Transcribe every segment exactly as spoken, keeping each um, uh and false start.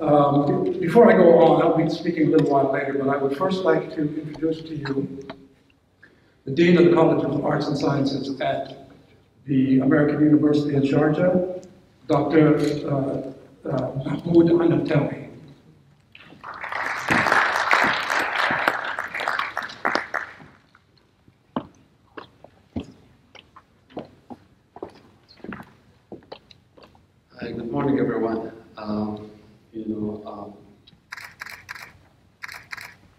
Um, before I go on, I'll be speaking a little while later, but I would first like to introduce to you the Dean of the College of Arts and Sciences at the American University of Sharjah, Doctor Uh, uh, Mahmoud Anabhtali. Hi, good morning, everyone. Um, you know, um,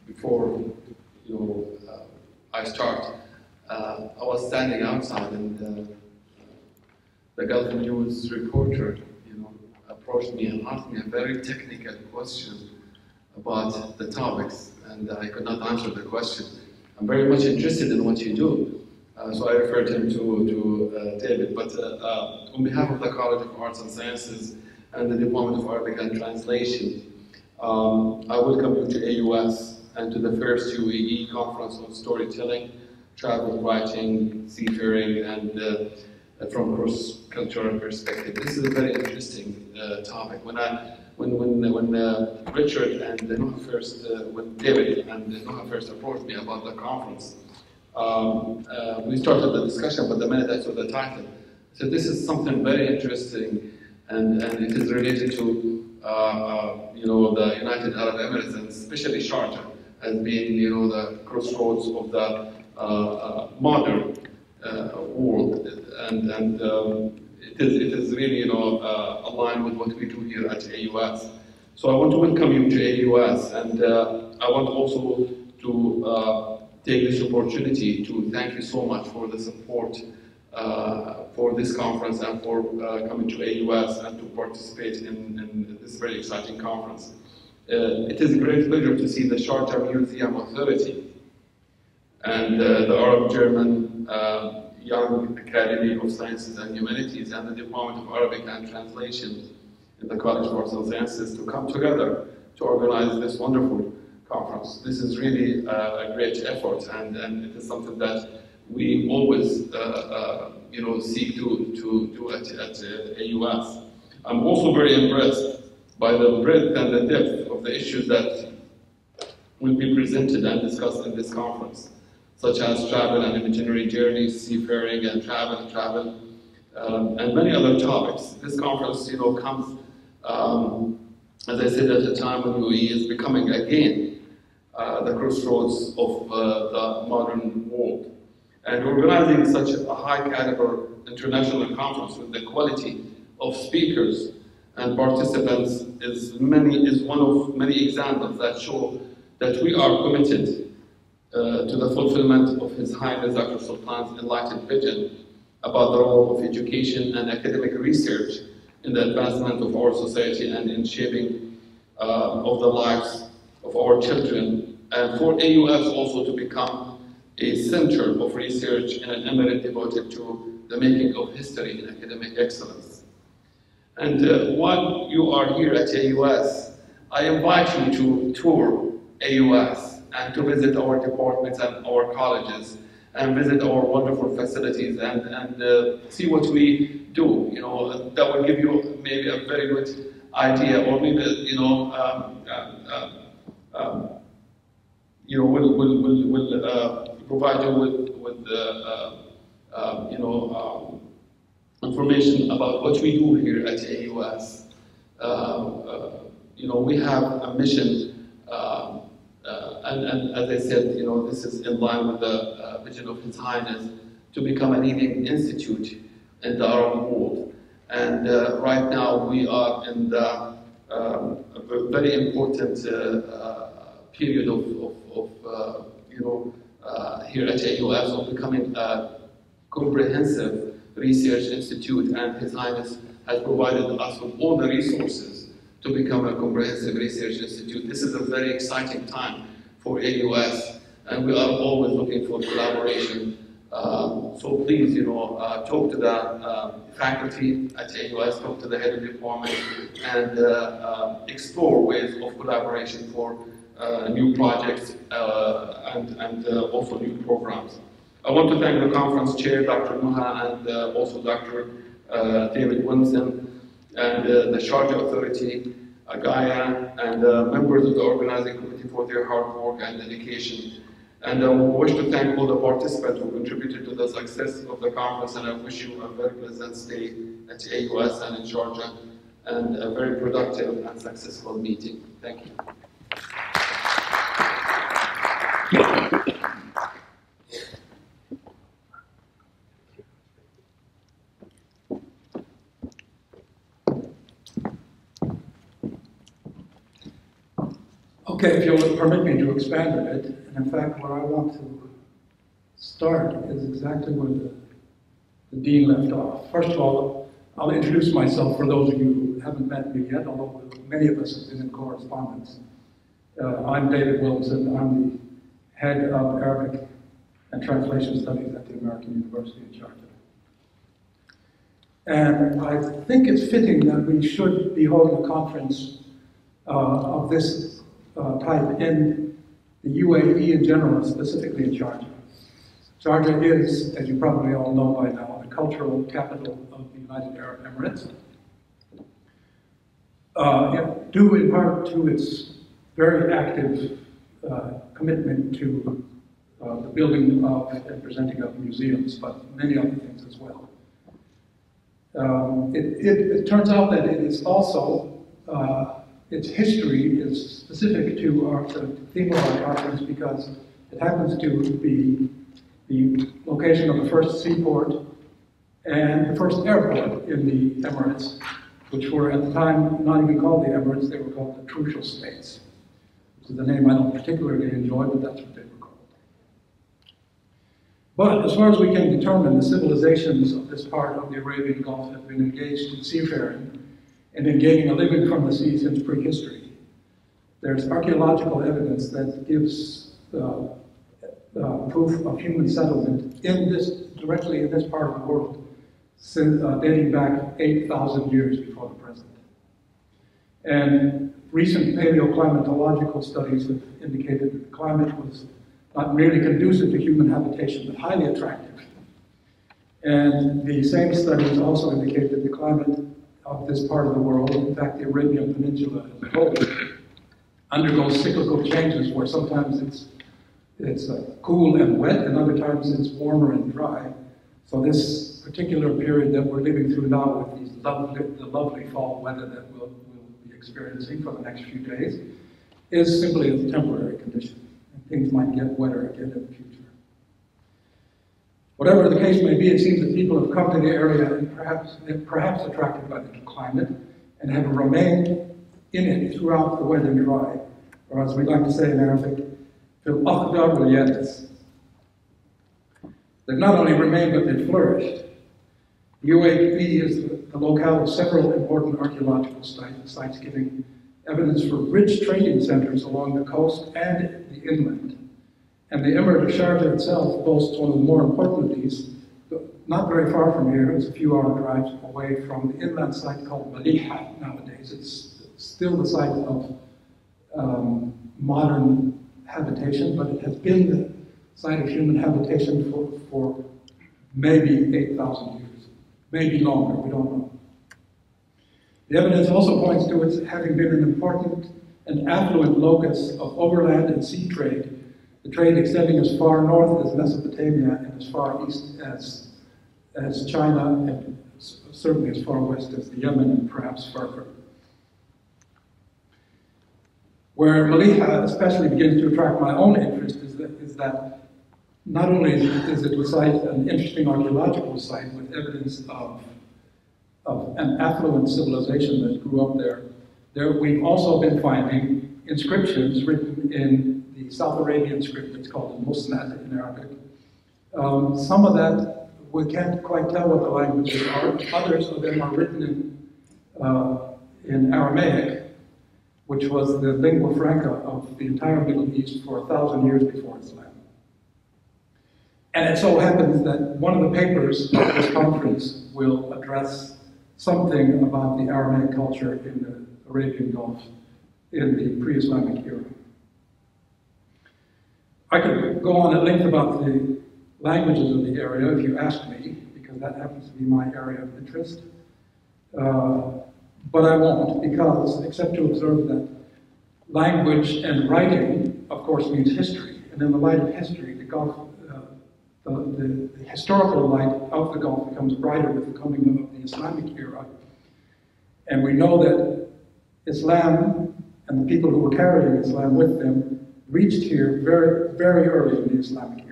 before you know, uh, I start, uh, I was standing outside, and uh, the Gulf News reporter, you know, approached me and asked me a very technical question about the topics, and I could not answer the question. I'm very much interested in what you do, uh, so I referred him to, to uh, David. But uh, uh, on behalf of the College of Arts and Sciences and the Department of Arabic and Translation, um, I welcome you to A U S and to the first U A E Conference on Storytelling, Travel, Writing, Seafaring, and uh, from cross-cultural perspective. This is a very interesting uh, topic. When I, when when when uh, Richard and Nuha first, uh, when David and Nuha first approached me about the conference, um, uh, we started the discussion. But the minute I saw the title, I said, "This is something very interesting, and and it is related to uh, uh, you know the United Arab Emirates and especially Sharjah as being you know the crossroads of the uh, uh, modern." Uh, world, and, and um, it, is, it is really, you know, uh, aligned with what we do here at A U S. So I want to welcome you to A U S, and uh, I want also to uh, take this opportunity to thank you so much for the support uh, for this conference and for uh, coming to A U S and to participate in, in this very exciting conference. Uh, it is a great pleasure to see the Sharjah Museum Authority and uh, the Arab-German uh, Young Academy of Sciences and Humanities and the Department of Arabic and Translation in the College of Arts and Sciences to come together to organize this wonderful conference. This is really uh, a great effort, and, and it is something that we always, uh, uh, you know, seek to to do at, at uh, A U S. I'm also very impressed by the breadth and the depth of the issues that will be presented and discussed in this conference, such as travel and imaginary journeys, seafaring and travel, travel, um, and many other topics. This conference, you know, comes, um, as I said, at a time when U A E is becoming again uh, the crossroads of uh, the modern world. And organizing such a high-caliber international conference with the quality of speakers and participants is many is one of many examples that show that we are committed Uh, to the fulfillment of His Highness Doctor Sultan's enlightened vision about the role of education and academic research in the advancement of our society and in shaping uh, of the lives of our children, and for A U S also to become a center of research and an emirate devoted to the making of history and academic excellence. And uh, while you are here at A U S, I invite you to tour A U S and to visit our departments and our colleges and visit our wonderful facilities and, and uh, see what we do. You know, that will give you maybe a very good idea, or maybe, you know, um, uh, um, you know, will will will, will uh, provide you with, with uh, uh, uh, you know, um, information about what we do here at A U S. Uh, uh, you know, we have a mission. Uh, Uh, and, and as I said, you know, this is in line with the uh, vision of His Highness to become a leading institute in the Arab world. And uh, right now we are in the um, a very important uh, uh, period of, of, of uh, you know, uh, here at A U S of becoming a comprehensive research institute, and His Highness has provided us with all the resources to become a comprehensive research institute. This is a very exciting time for A U S, and we are always looking for collaboration. Um, so please, you know, uh, talk to the uh, faculty at A U S, talk to the head of department, and uh, uh, explore ways of collaboration for uh, new projects uh, and, and uh, also new programs. I want to thank the conference chair, Doctor Nuha, and uh, also Doctor Uh, David Wilson, and uh, the Sharjah Authority Agaya, and the uh, members of the organizing committee for their hard work and dedication. And I wish to thank all the participants who contributed to the success of the conference, and I wish you a very pleasant stay at A U S and in Sharjah, and a very productive and successful meeting. Thank you. Okay, if you'll permit me to expand a bit, and in fact where I want to start is exactly where the, the Dean left off. First of all, I'll introduce myself for those of you who haven't met me yet, although many of us have been in correspondence. Uh, I'm David Wilson, I'm the head of Arabic and Translation Studies at the American University of Sharjah. And I think it's fitting that we should be holding a conference uh, of this Uh, type in the U A E in general, specifically in Sharjah. Sharjah is, as you probably all know by now, the cultural capital of the United Arab Emirates, uh, due in part to its very active uh, commitment to uh, the building of and presenting of museums, but many other things as well. Um, it, it, it turns out that it is also uh, its history is specific to our the theme of our conference because it happens to be the location of the first seaport and the first airport in the Emirates, which were at the time not even called the Emirates, they were called the Trucial States, which is the name I don't particularly enjoy, but that's what they were called. But as far as we can determine, the civilizations of this part of the Arabian Gulf have been engaged in seafaring and in gaining a living from the sea since prehistory. There's archaeological evidence that gives uh, uh, proof of human settlement in this, directly in this part of the world, since, uh, dating back eight thousand years before the present. And recent paleoclimatological studies have indicated that the climate was not merely conducive to human habitation, but highly attractive. And the same studies also indicate that the climate of this part of the world, in fact the Arabian Peninsula as a whole, undergoes cyclical changes where sometimes it's, it's uh, cool and wet and other times it's warmer and dry. So this particular period that we're living through now with these lovely, the lovely fall weather that we'll, we'll be experiencing for the next few days is simply a temporary condition. And things might get wetter again in the future. Whatever the case may be, it seems that people have come to the area and perhaps, perhaps attracted by the climate and have remained in it throughout the wet and dry, or as we like to say in Arabic, fil akhdar wal yabis. They've not only remained, but they've flourished. U A E is the locale of several important archaeological sites giving evidence for rich trading centers along the coast and the inland. And the Emirate of Sharjah itself boasts one of the more important of these, not very far from here, it's a few hour drive away from the inland site called Maliha nowadays. It's still the site of um, modern habitation, but it has been the site of human habitation for, for maybe eight thousand years, maybe longer, we don't know. The evidence also points to it having been an important and affluent locus of overland and sea trade. The trade extending as far north as Mesopotamia and as far east as, as China, and certainly as far west as the Yemen and perhaps further. Where Maliha especially begins to attract my own interest is that, is that not only is it a site, an interesting archaeological site with evidence of, of an affluent civilization that grew up there, there we've also been finding inscriptions written in the South Arabian script that's called Musnad in Arabic. Um, some of that, we can't quite tell what the languages are. Others of them are written in, uh, in Aramaic, which was the lingua franca of the entire Middle East for a thousand years before Islam. And it so happens that one of the papers of this conference will address something about the Aramaic culture in the Arabian Gulf in the pre-Islamic era. I could go on at length about the languages of the area if you asked me, because that happens to be my area of interest. Uh, but I won't, because except to observe that language and writing, of course, means history, and in the light of history, the Gulf, uh, the, the, the historical light of the Gulf becomes brighter with the coming of the Islamic era, and we know that Islam and the people who were carrying Islam with them reached here very, very early in the Islamic era.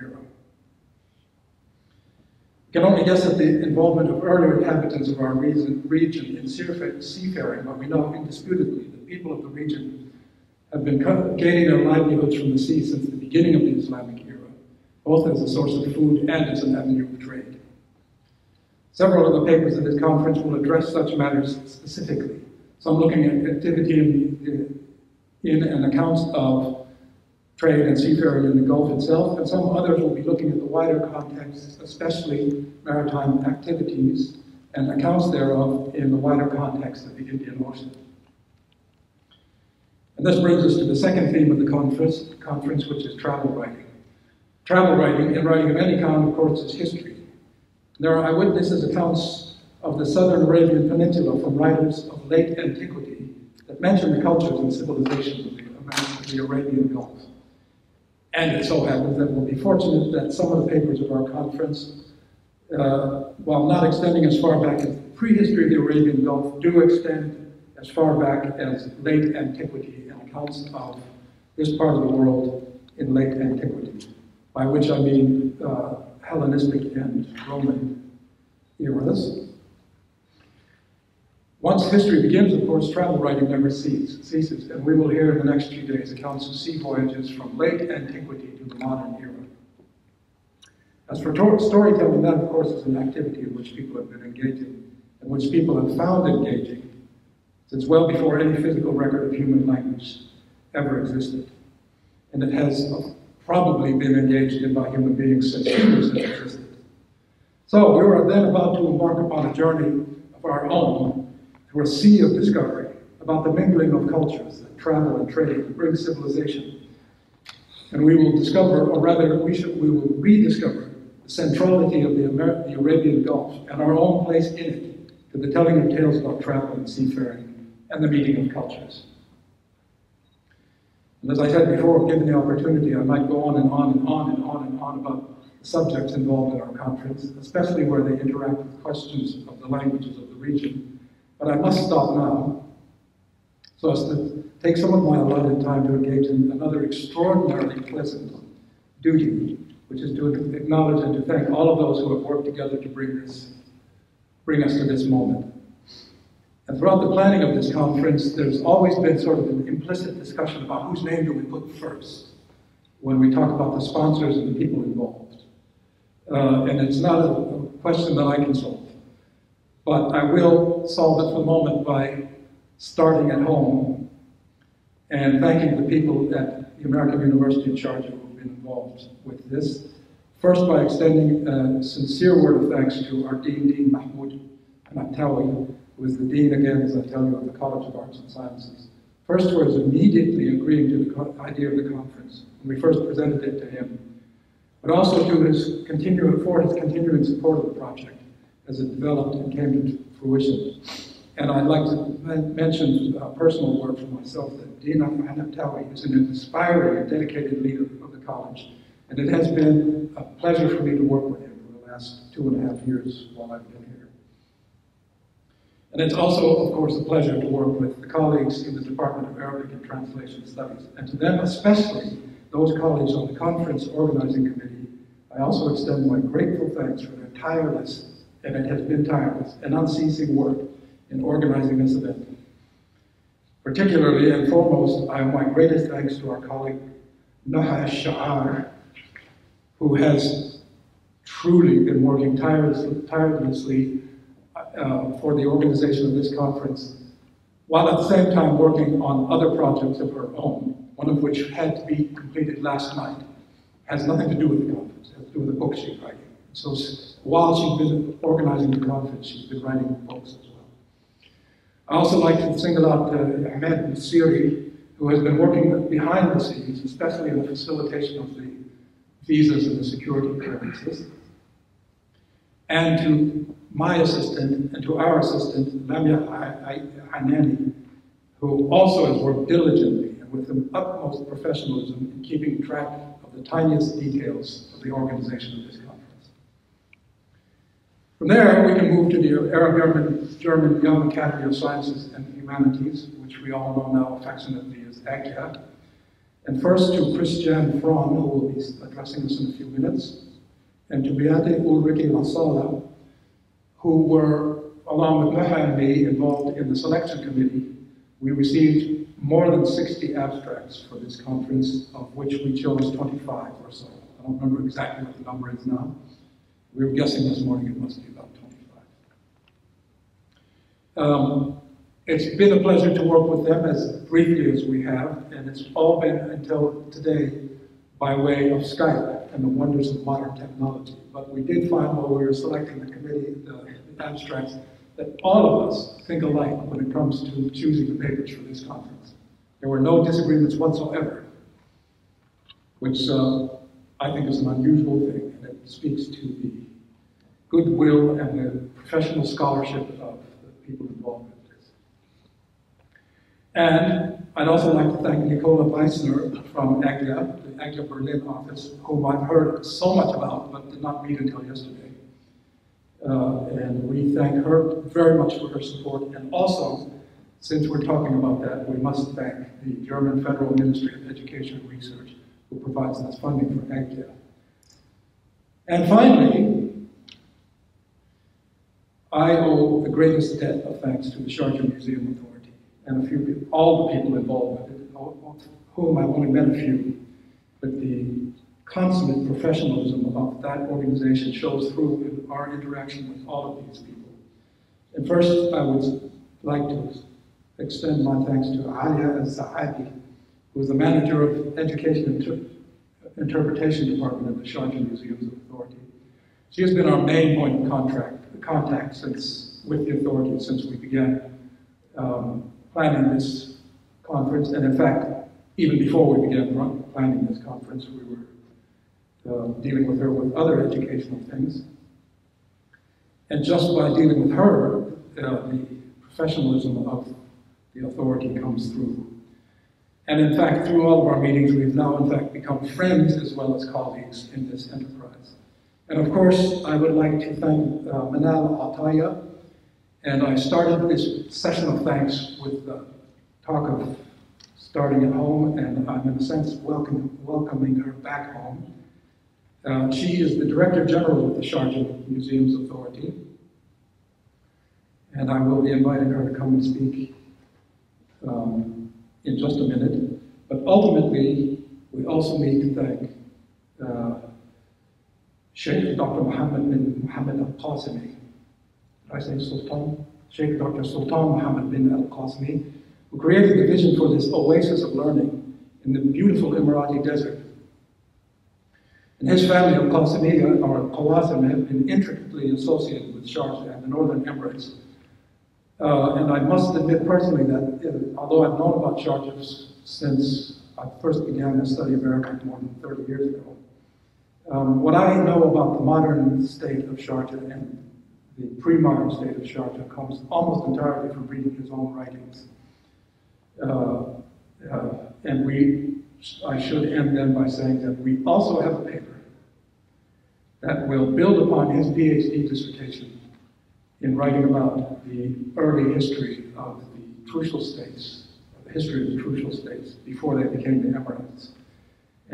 You can only guess at the involvement of earlier inhabitants of our region in seafaring, but we know indisputably that people of the region have been gaining their livelihoods from the sea since the beginning of the Islamic era, both as a source of food and as an avenue of trade. Several of the papers at this conference will address such matters specifically, some looking at activity in, in and accounts of trade and seafaring in the Gulf itself, and some others will be looking at the wider context, especially maritime activities and accounts thereof in the wider context of the Indian Ocean. And this brings us to the second theme of the conference, conference which is travel writing. Travel writing, and writing of any kind, of course, is history. There are eyewitnesses' accounts of the southern Arabian Peninsula from writers of late antiquity that mention the cultures and civilizations of the, the Arabian Gulf. And it so happens that we'll be fortunate that some of the papers of our conference, uh, while not extending as far back as prehistory of the Arabian Gulf, do extend as far back as late antiquity and accounts of this part of the world in late antiquity, by which I mean uh, Hellenistic and Roman eras. Once history begins, of course, travel writing never ceases, and we will hear in the next few days accounts of sea voyages from late antiquity to the modern era. As for storytelling, that, of course, is an activity in which people have been engaging, and which people have found engaging since well before any physical record of human language ever existed. And it has probably been engaged in by human beings since humans have existed. So we were then about to embark upon a journey of our own, through a sea of discovery about the mingling of cultures that travel and trade bring civilization. And we will discover, or rather, we, should, we will rediscover the centrality of the, Amer the Arabian Gulf and our own place in it to the telling of tales about travel and seafaring and the meeting of cultures. And as I said before, given the opportunity, I might go on and on and on and on and on about the subjects involved in our conference, especially where they interact with questions of the languages of the region. But I must stop now, so as to take some of my allotted time to engage in another extraordinarily pleasant duty, which is to acknowledge and to thank all of those who have worked together to bring this, bring us to this moment. And throughout the planning of this conference, there's always been sort of an implicit discussion about whose name do we put first when we talk about the sponsors and the people involved. Uh, and it's not a, a question that I can solve. But I will solve it for the moment by starting at home and thanking the people at the American University of Sharjah who have been involved with this. First, by extending a sincere word of thanks to our Dean, Dean Mahmoud Anabhtali, who is the Dean, again, as I tell you, of the College of Arts and Sciences. First, for his immediately agreeing to the idea of the conference when we first presented it to him, but also to his continuing, for his continuing support of the project as it developed and came to fruition. And I'd like to mention a personal word for myself that Dean Anabhtali is an inspiring and dedicated leader of the college, and it has been a pleasure for me to work with him for the last two and a half years while I've been here. And it's also, of course, a pleasure to work with the colleagues in the Department of Arabic and Translation Studies, and to them especially, those colleagues on the conference organizing committee, I also extend my grateful thanks for their tireless, and it has been tireless and unceasing work in organizing this event. Particularly and foremost, I have my greatest thanks to our colleague Nuha Shaher, who has truly been working tirelessly, tirelessly uh, for the organization of this conference, while at the same time working on other projects of her own, one of which had to be completed last night. It has nothing to do with the conference, it has to do with the book she's writing. So while she's been organizing the conference, she's been writing books as well. I also like to single out uh, Ahmed Al-Siri, who has been working behind the scenes, especially in the facilitation of the visas and the security clearances, and to my assistant and to our assistant, Lamya Hanani, who also has worked diligently and with the utmost professionalism in keeping track of the tiniest details of the organization of this conference. From there, we can move to the Arab-German Young Academy of Sciences and Humanities, which we all know now affectionately as A G Y A, and first to Christian Fraun, who will be addressing us in a few minutes, and to Beate Ulrike Lasala, who were, along with Nuha and me, involved in the selection committee. We received more than sixty abstracts for this conference, of which we chose twenty-five or so. I don't remember exactly what the number is now. We were guessing this morning it must be about twenty-five. Um, it's been a pleasure to work with them as briefly as we have, and it's all been until today by way of Skype and the wonders of modern technology. But we did find while we were selecting the committee, the, the abstracts, that all of us think alike when it comes to choosing the papers for this conference. There were no disagreements whatsoever, which uh, I think is an unusual thing, and it speaks to the goodwill and the professional scholarship of the people involved in this. And I'd also like to thank Nicola Meissner from A G Y A, the A G Y A Berlin office, whom I've heard so much about but did not meet until yesterday. Uh, and we thank her very much for her support. And also, since we're talking about that, we must thank the German Federal Ministry of Education and Research, who provides us funding for A G Y A. And finally, I owe the greatest debt of thanks to the Sharjah Museum Authority and a few people, all the people involved with it, of whom I've only met a few, but the consummate professionalism about that organization shows through in our interaction with all of these people. And first, I would like to extend my thanks to Alia Al Saadi, who is the manager of Education and Interpretation Department at the Sharjah Museums Authority. She has been our main point of contact, contact since, with the authority since we began um, planning this conference. And in fact, even before we began planning this conference, we were Uh, dealing with her with other educational things. And just by dealing with her, uh, the professionalism of the authority comes through. And in fact, through all of our meetings, we've now in fact become friends as well as colleagues in this enterprise. And of course, I would like to thank uh, Manal Ataya. And I started this session of thanks with the talk of starting at home, and I'm in a sense welcome, welcoming her back home. Uh, she is the Director General of the Sharjah Museums Authority, and I will be inviting her to come and speak um, in just a minute. But ultimately, we also need to thank uh, Sheikh Doctor Muhammad bin al Qasimi. Did I say Sultan? Sheikh Doctor Sultan Muhammad bin al Qasimi, who created the vision for this oasis of learning in the beautiful Emirati desert. And his family of Qasimiya, or Qawasim, have been intricately associated with Sharjah and the Northern Emirates. Uh, and I must admit personally that, uh, although I've known about Sharjah since I first began to study Arabic more than thirty years ago, um, what I know about the modern state of Sharjah and the pre-modern state of Sharjah comes almost entirely from reading his own writings. Uh, uh, and we, I should end then by saying that we also have a paper that will build upon his PhD dissertation in writing about the early history of the crucial states, the history of the crucial states before they became the Emirates.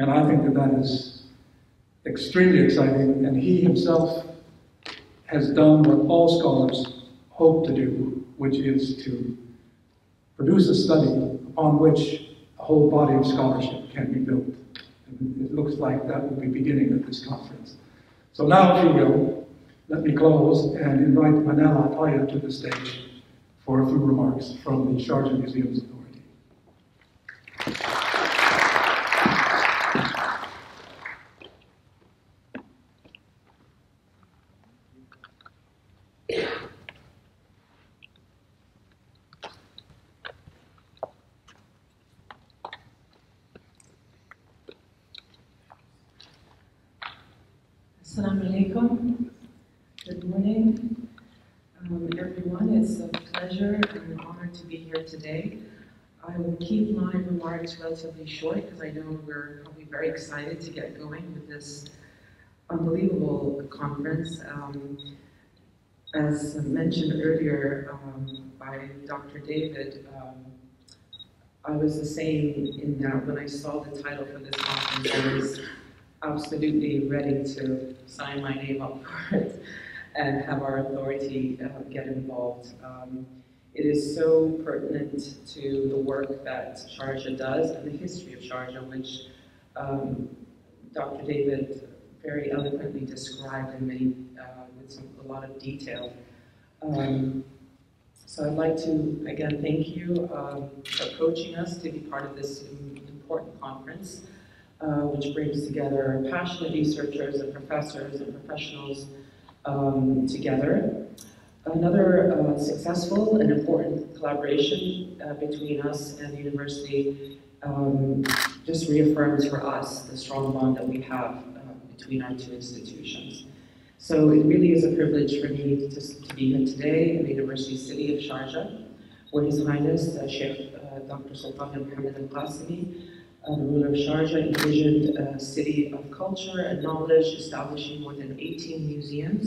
And I think that that is extremely exciting, and he himself has done what all scholars hope to do, which is to produce a study upon which whole body of scholarship can be built. And it looks like that will be beginning at this conference. So now, if you will, let me close and invite Manal Ataya to the stage for a few remarks from the Sharjah Museums Authority. Assalamu alaikum. Good morning. Um, everyone, it's a pleasure and an honor to be here today. I will keep my remarks relatively short because I know we're probably very excited to get going with this unbelievable conference. Um, as mentioned earlier um, by Doctor David, um, I was the same in that when I saw the title for this conference, I was absolutely ready to sign my name up for it and have our authority uh, get involved. Um, it is so pertinent to the work that Sharjah does and the history of Sharjah, which um, Doctor David very eloquently described in many, uh, with some, a lot of detail. Um, so I'd like to, again, thank you um, for approaching us to be part of this important conference, uh, which brings together passionate researchers and professors and professionals Um, together. Another uh, successful and important collaboration uh, between us and the university um, just reaffirms for us the strong bond that we have uh, between our two institutions. So it really is a privilege for me to, to be here today in the University City of Sharjah, where His Highness uh, Sheikh uh, Doctor Sultan Muhammad bin al Qasimi, Uh, the ruler of Sharjah, envisioned a city of culture and knowledge, establishing more than eighteen museums,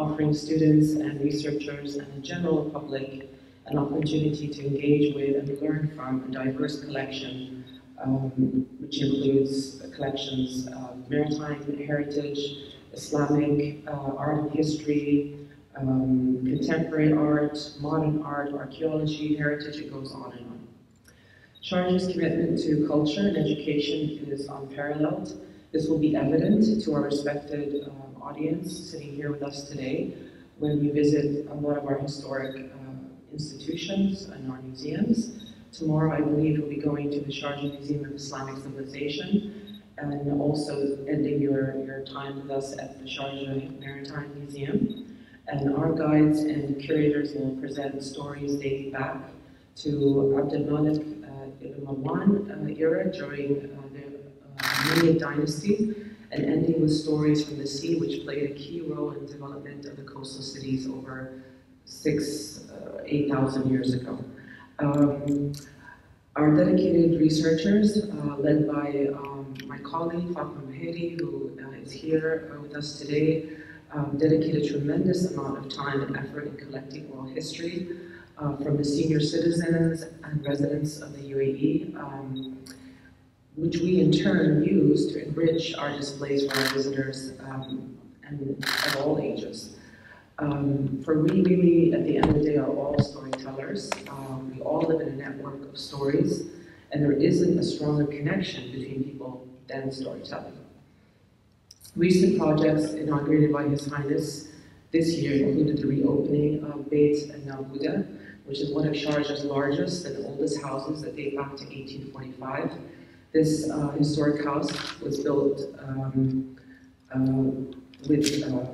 offering students and researchers and the general public an opportunity to engage with and learn from a diverse collection, um, which includes collections of maritime heritage, Islamic uh, art and history, um, contemporary art, modern art, archaeology, heritage, it goes on and on. Sharjah's commitment to culture and education is unparalleled. This will be evident to our respected um, audience sitting here with us today when you visit a lot of our historic uh, institutions and our museums. Tomorrow, I believe, we'll be going to the Sharjah Museum of Islamic Civilization and also ending your, your time with us at the Sharjah Maritime Museum. And our guides and curators will present stories dating back to Abd al-Malik Ibn Marwan uh, era during uh, the Umayyad uh, dynasty, and ending with stories from the sea, which played a key role in development of the coastal cities over six, uh, eight thousand years ago. Um, our dedicated researchers, uh, led by um, my colleague Fatma Mheri, who uh, is here uh, with us today, um, dedicated a tremendous amount of time and effort in collecting oral history. Uh, from the senior citizens and residents of the U A E, um, which we in turn use to enrich our displays for our visitors um, and of all ages. Um, for we really, at the end of the day, are all storytellers. Um, we all live in a network of stories, and there isn't a stronger connection between people than storytelling. Recent projects inaugurated by His Highness this year included the reopening of Beit and Nalbuda, which is one of Sharjah's largest and oldest houses that date back to eighteen forty-five. This uh, historic house was built um, uh, with, um,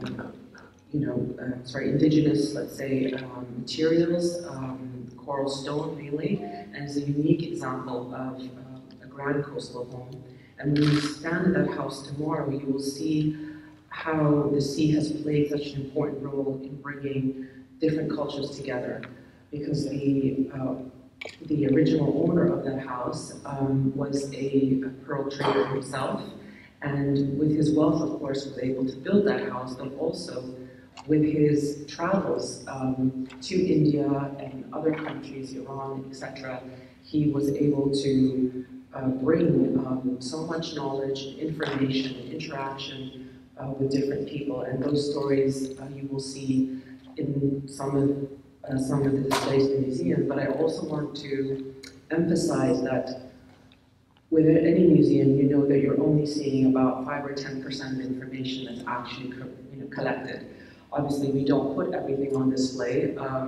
you know, uh, sorry, indigenous, let's say, um, materials, um, coral stone mainly, and is a unique example of uh, a grand coastal home. And when you stand at that house tomorrow, you will see how the sea has played such an important role in bringing different cultures together, because the uh, the original owner of that house um, was a, a pearl trader himself, and with his wealth, of course, was able to build that house, but also with his travels um, to India and other countries, Iran, et cetera, he was able to uh, bring um, so much knowledge, information, interaction Uh, with different people, and those stories uh, you will see in some of uh, some of the displays in the museum. But I also want to emphasize that within any museum, you know that you're only seeing about five or ten percent of information that's actually co you know, collected. Obviously, we don't put everything on display um,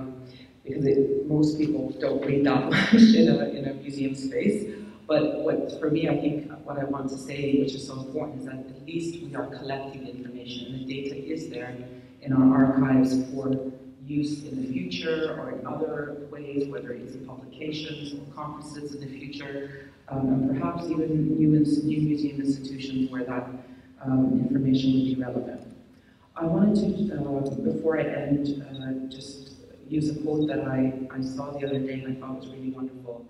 because it, most people don't read that much in a in a museum space. But what, for me, I think what I want to say, which is so important, is that at least we are collecting information, and the data is there in our archives for use in the future or in other ways, whether it's in publications or conferences in the future, um, and perhaps even new, new museum institutions where that um, information would be relevant. I I wanted to, uh, before I end, uh, just use a quote that I, I saw the other day and I thought was really wonderful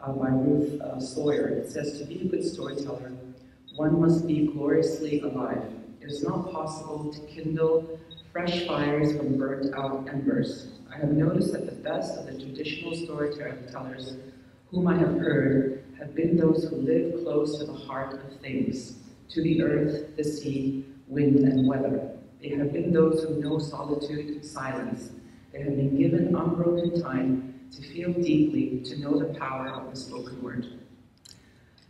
uh, by Ruth uh, Sawyer. It says, to be a good storyteller, one must be gloriously alive. It is not possible to kindle fresh fires from burnt out embers. I have noticed that the best of the traditional storytellers whom I have heard have been those who live close to the heart of things, to the earth, the sea, wind, and weather. They have been those who know solitude, silence. They have been given unbroken time to feel deeply, to know the power of the spoken word.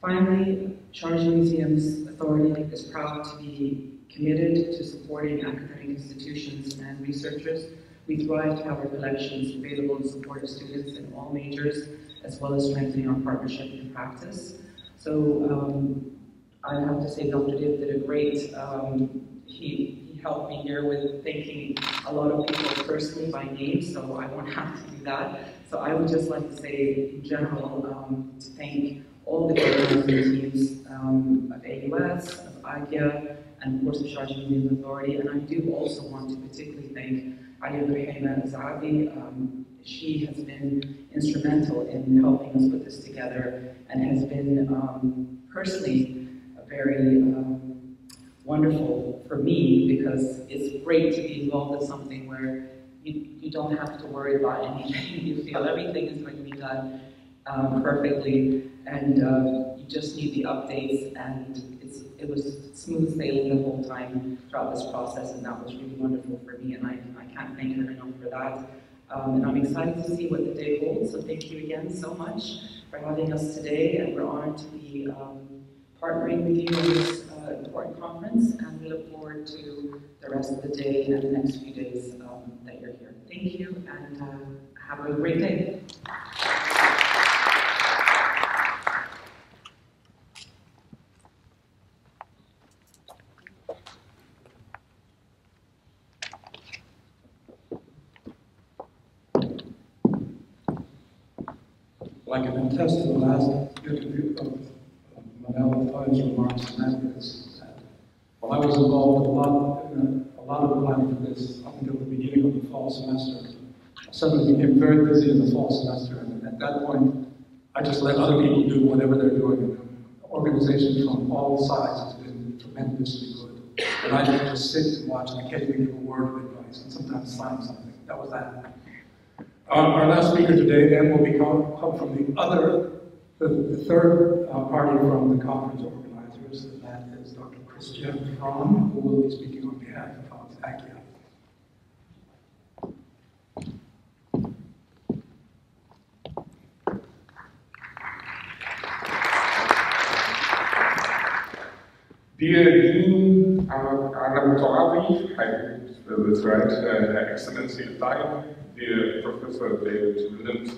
Finally, Sharjah Museums Authority is proud to be committed to supporting academic institutions and researchers. We thrive to have our collections available in support of students in all majors, as well as strengthening our partnership in practice. So um, I have to say Doctor David did a great, um, he, he helped me here with thanking a lot of people personally by name, so I won't have to do that. So I would just like to say, in general, um, to thank all the teams um, of A U S, of A G I A, and of course the Sharjah Museum Authority. And I do also want to particularly thank Alia Al Zaabi. Um, she has been instrumental in helping us put this together and has been um, personally a very um, wonderful for me, because it's great to be involved in something where you, you don't have to worry about anything. You feel everything is going to be done um, perfectly, and uh, you just need the updates, and it's, it was smooth sailing the whole time throughout this process, and that was really wonderful for me, and I, I can't thank her enough for that. Um, and I'm excited to see what the day holds, so thank you again so much for having us today, and we're honored to be um, partnering with you in this uh, important conference, and we look forward to the rest of the day and the next few days um, that you're here. Thank you, and uh, have a great day. Like an attest to the last interview of Manal Ataya's remarks, and that is that while I was involved with a lot, in a, a lot of planning for this up until the beginning of the fall semester, I suddenly became very busy in the fall semester, and at that point, I just let other people do whatever they're doing. The organization from all sides has been tremendously good, and I didn't just sit and watch and occasionally give a word of advice and sometimes sign something. That was that. Um, our last speaker today then will be come, come from the other, the, the third uh, party from the conference organizers, and that is Doctor Christian Fraun, who will be speaking on behalf of A G I A. Dear Dean Arab Toabi, that's right, uh, Excellency Ataya, dear Professor David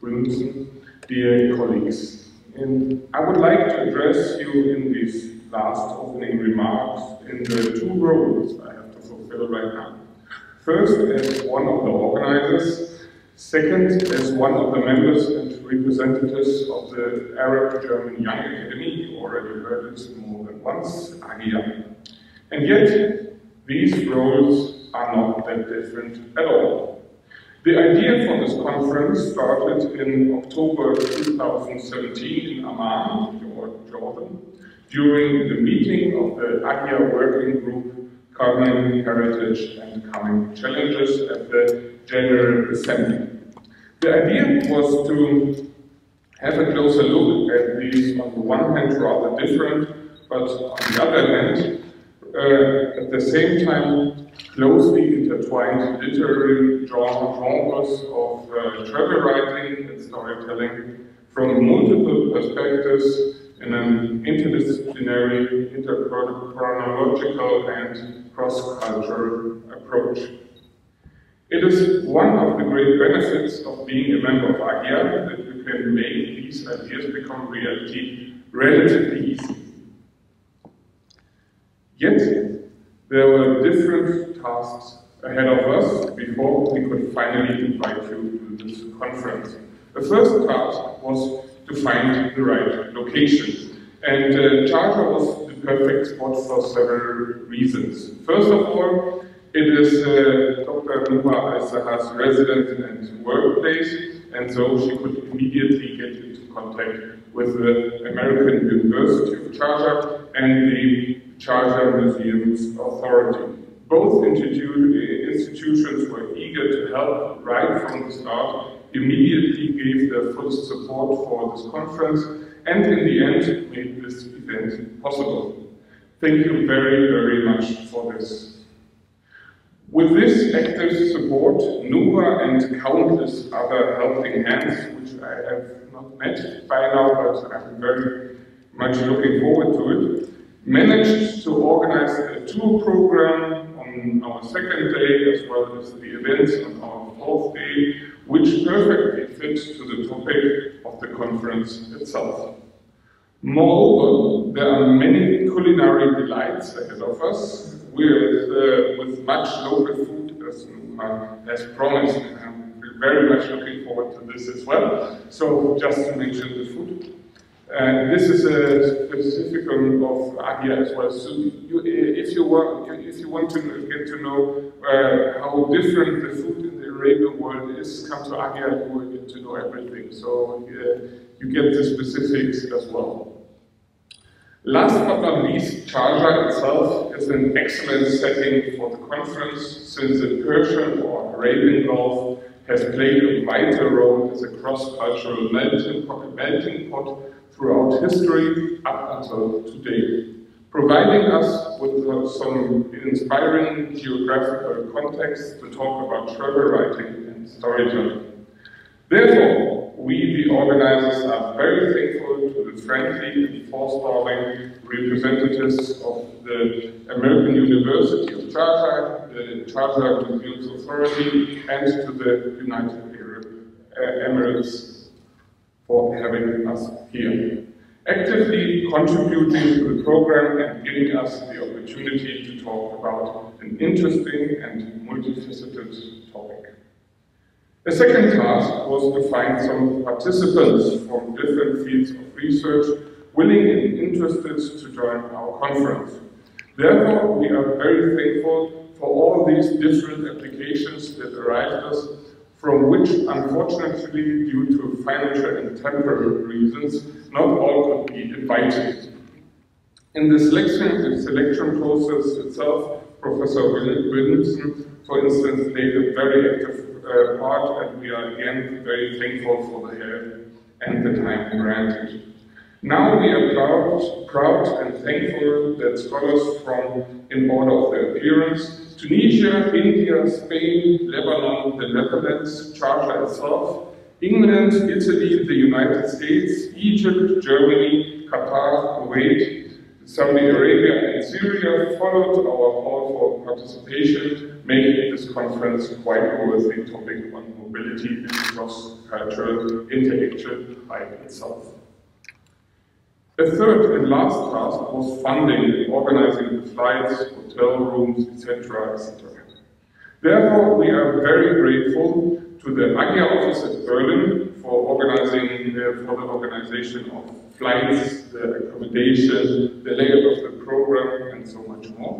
Wilson, dear colleagues, and I would like to address you in these last opening remarks in the two roles I have to fulfill right now. First, as one of the organizers, second, as one of the members and representatives of the Arab-German Young Academy. You already heard it more than once, A G I A. And yet, these roles are not that different at all. The idea for this conference started in October two thousand seventeen in Amman, Jordan, during the meeting of the A G I A Working Group Covering Heritage and Coming Challenges at the General Assembly. The idea was to have a closer look at these, on the one hand rather different, but on the other hand, Uh, at the same time, closely intertwined literary genres of uh, travel writing and storytelling from multiple perspectives in an interdisciplinary, interchronological, and cross-cultural approach. It is one of the great benefits of being a member of A G I A that you can make these ideas become reality relatively easily. Yet, there were different tasks ahead of us before we could finally invite you to this conference. The first task was to find the right location, and uh, Sharjah was the perfect spot for several reasons. First of all, It is uh, Doctor Nuha Shaher's residence and workplace, and so she could immediately get into contact with the American University of Sharjah and the Sharjah Museums Authority. Both institu institutions were eager to help right from the start, immediately gave their full support for this conference, and in the end made this event possible. Thank you very, very much for this. With this active support, Nuha and countless other helping hands, which I have not met by now, but I'm very much looking forward to it, managed to organize a tour program on our second day, as well as the events on our fourth day, which perfectly fits to the topic of the conference itself. Moreover, there are many culinary delights ahead of us, with, uh, with much local food, as Nuha has promised, and I'm very much looking forward to this as well. So, just to mention the food. And this is a specificum of Alia as well. So, you, if, you want, if you want to get to know uh, how different the food in the Arabian world is, come to Alia, you will get to know everything. So, uh, you get the specifics as well. Last but not least, Sharjah itself is an excellent setting for the conference, since the Persian or Arabian Gulf has played a vital role as a cross-cultural melting pot throughout history up until today, providing us with uh, some inspiring geographical context to talk about travel writing and storytelling. Therefore, we, the organizers, are very thankful to the friendly and forestalling representatives of the American University of Sharjah, the Sharjah Museums Authority, and to the United Arab Emirates for having us here, actively contributing to the program and giving us the opportunity to talk about an interesting and multifaceted topic. The second task was to find some participants from different fields of research willing and interested to join our conference. Therefore, we are very thankful for all these different applications that arrived us, from which, unfortunately, due to financial and temporal reasons, not all could be invited. In the selection, the selection process itself, Professor Wilson, for instance, played a very active Uh, part, and we are again very thankful for the help and the time granted. Now we are proud, proud and thankful that scholars from, in order of their appearance, Tunisia, India, Spain, Lebanon, the Netherlands, Sharjah itself, England, Italy, the United States, Egypt, Germany, Qatar, Kuwait, Saudi Arabia and Syria followed our call for participation, making this conference quite a worthy topic on mobility and cross-cultural interaction by itself. A third and last task was funding and organizing the flights, hotel rooms, et cetera, et cetera. Therefore, we are very grateful to the Alia office at Berlin for organizing uh, for the organization of flights, the accommodation, the layout of the program, and so much more.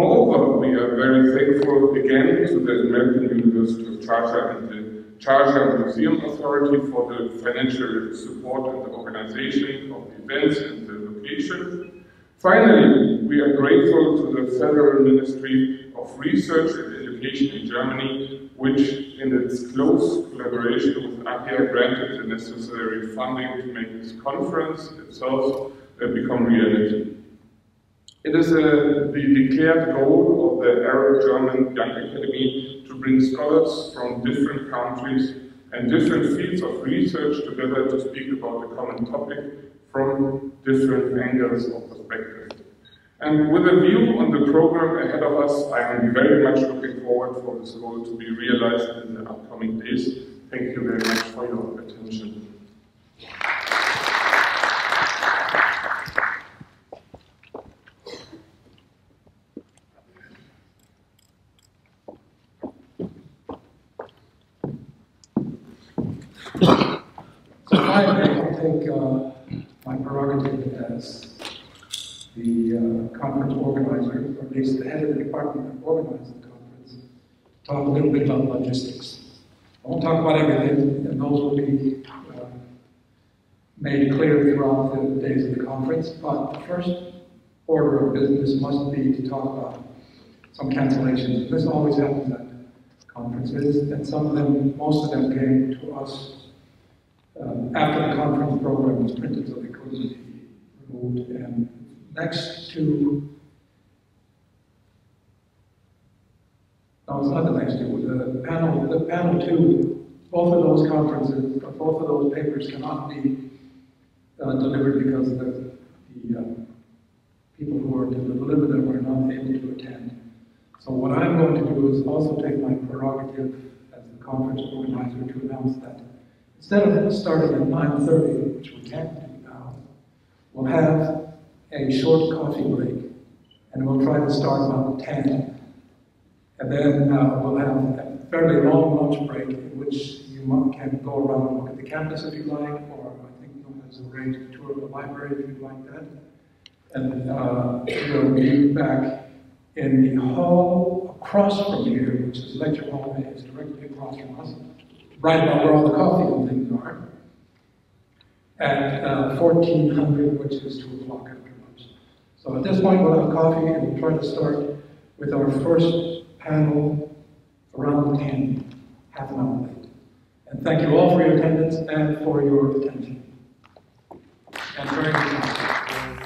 Moreover, we are very thankful again to the American University of Sharjah and the Sharjah Museum Authority for the financial support and the organization of the events and the location. Finally, we are grateful to the Federal Ministry of Research and Education in Germany, which in its close collaboration with Alia granted the necessary funding to make this conference itself uh, become reality. It is uh, the declared goal of the Arab-German Young Academy to bring scholars from different countries and different fields of research together to speak about a common topic from different angles or perspectives. And with a view on the program ahead of us, I am very much looking forward for this goal to be realized in the upcoming days. Thank you very much for your attention. So I will take uh, my prerogative as the uh, conference organizer, or at least the head of the department that organized the conference, to talk a little bit about logistics. I won't talk about everything, and those will be uh, made clear throughout the days of the conference, but the first order of business must be to talk about some cancellations. This always happens at conferences, and some of them, most of them came to us um, after the conference program was printed, so they couldn't be removed. And next to, no, it's not the next two, the panel, the panel two, both of those conferences, both of those papers cannot be uh, delivered because the, the uh, people who are to deliver them are not able to attend. So what I'm going to do is also take my prerogative as the conference organizer to announce that instead of starting at nine thirty, which we can't do now, we'll have a short coffee break, and we'll try to start about ten. And then uh, we'll have a fairly long lunch break in which you can go around and look at the campus if you like, or I think there's a arranged tour of the library if you'd like that. And uh, we'll be back in the hall across from here, which is lecture hall A, is directly across from us, right about where all the coffee and things are, at uh, fourteen hundred, which is two o'clock after lunch. So at this point, we'll have coffee, and we'll try to start with our first panel around ten, half an hour late. And thank you all for your attendance and for your attention. And very good.